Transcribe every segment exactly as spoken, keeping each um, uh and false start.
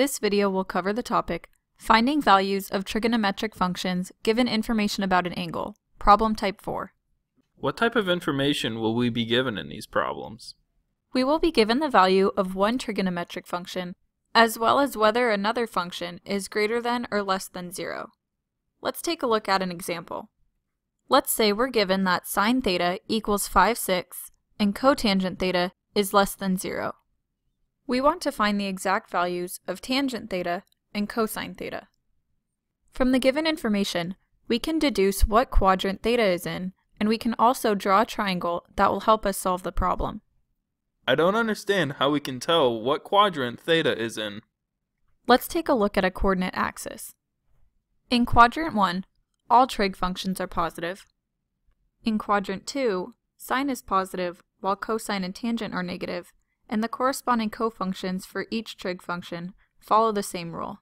This video will cover the topic, Finding Values of Trigonometric Functions Given Information About an Angle, Problem Type four. What type of information will we be given in these problems? We will be given the value of one trigonometric function, as well as whether another function is greater than or less than zero. Let's take a look at an example. Let's say we're given that sine theta equals five sixths and cotangent theta is less than zero. We want to find the exact values of tangent theta and cosine theta. From the given information, we can deduce what quadrant theta is in, and we can also draw a triangle that will help us solve the problem. I don't understand how we can tell what quadrant theta is in. Let's take a look at a coordinate axis. In quadrant one, all trig functions are positive. In quadrant two, sine is positive, while cosine and tangent are negative, and the corresponding cofunctions for each trig function follow the same rule.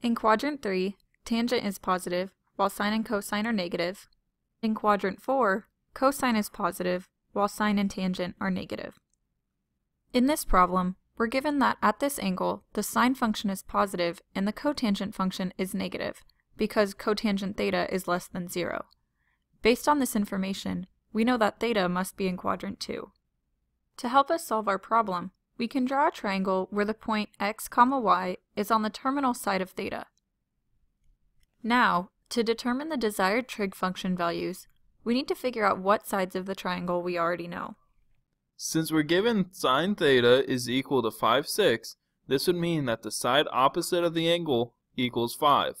In quadrant three, tangent is positive, while sine and cosine are negative. In quadrant four, cosine is positive, while sine and tangent are negative. In this problem, we're given that at this angle, the sine function is positive and the cotangent function is negative, because cotangent theta is less than zero. Based on this information, we know that theta must be in quadrant two. To help us solve our problem, we can draw a triangle where the point x, y is on the terminal side of theta. Now, to determine the desired trig function values, we need to figure out what sides of the triangle we already know. Since we're given sine theta is equal to five sixths, this would mean that the side opposite of the angle equals five,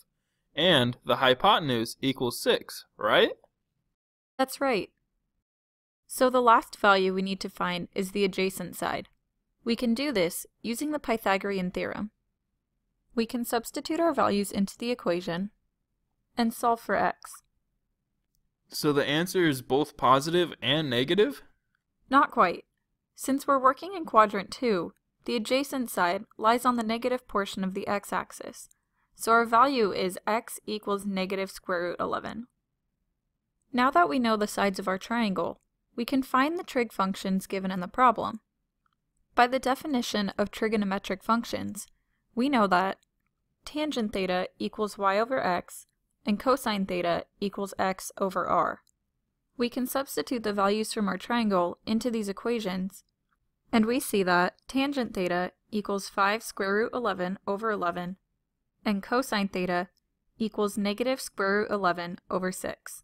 and the hypotenuse equals six, right? That's right. So the last value we need to find is the adjacent side. We can do this using the Pythagorean theorem. We can substitute our values into the equation and solve for x. So the answer is both positive and negative? Not quite. Since we're working in quadrant two, the adjacent side lies on the negative portion of the x-axis, so our value is x equals negative square root eleven. Now that we know the sides of our triangle, we can find the trig functions given in the problem. By the definition of trigonometric functions, we know that tangent theta equals y over x, and cosine theta equals x over r. We can substitute the values from our triangle into these equations, and we see that tangent theta equals five square root eleven over eleven, and cosine theta equals negative square root eleven over six.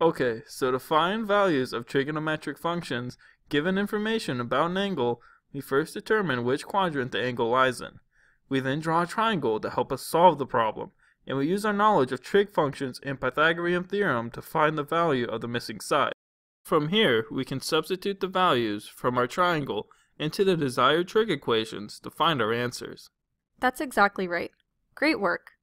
Okay, so to find values of trigonometric functions, given information about an angle, we first determine which quadrant the angle lies in. We then draw a triangle to help us solve the problem, and we use our knowledge of trig functions and Pythagorean theorem to find the value of the missing side. From here, we can substitute the values from our triangle into the desired trig equations to find our answers. That's exactly right. Great work!